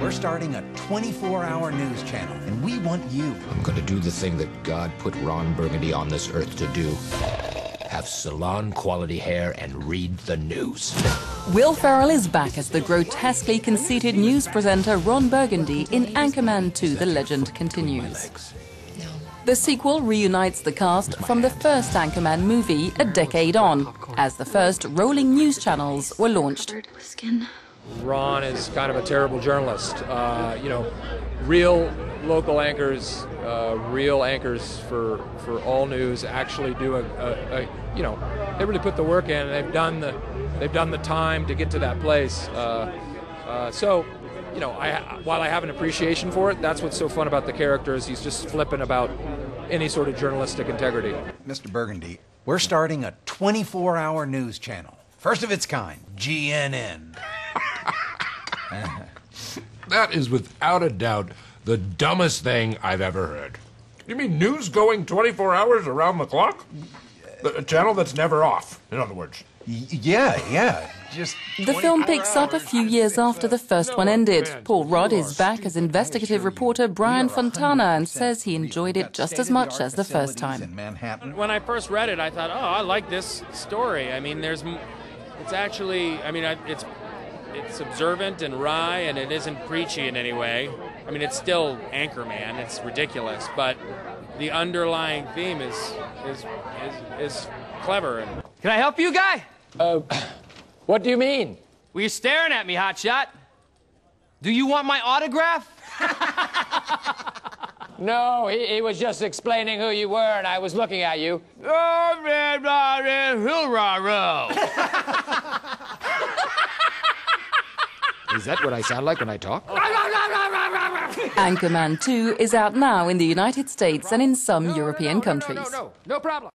We're starting a 24-hour news channel, and we want you. I'm gonna do the thing that God put Ron Burgundy on this earth to do. Have salon-quality hair and read the news. Will Ferrell is back as the grotesquely conceited news presenter Ron Burgundy in Anchorman 2, The Legend Continues. The sequel reunites the cast from the first Anchorman movie a decade on, as the first rolling news channels were launched. Ron is kind of a terrible journalist. Real local anchors, for all news actually do they really put the work in, and they've done the time to get to that place. While I have an appreciation for it, that's what's so fun about the character is he's just flippant about any sort of journalistic integrity. Mr. Burgundy, we're starting a 24-hour news channel, first of its kind, GNN. That is without a doubt the dumbest thing I've ever heard. You mean news going 24 hours around the clock? A channel that's never off, in other words. Yeah. Just the film picks up a few years after the first one ended. Paul Rudd is back as investigative reporter Brian Fontana and says he enjoyed it just as much as the first time. When I first read it, I thought, oh, I like this story. I mean, it's observant and wry, and it isn't preachy in any way. I mean, it's still Anchorman. It's ridiculous, but the underlying theme is clever. Can I help you, guy? What do you mean? Well, you're staring at me, hotshot. Do you want my autograph? No, he was just explaining who you were, and I was looking at you. Oh, man, is that what I sound like when I talk? Anchorman 2 is out now in the United States and in some European countries. No problem.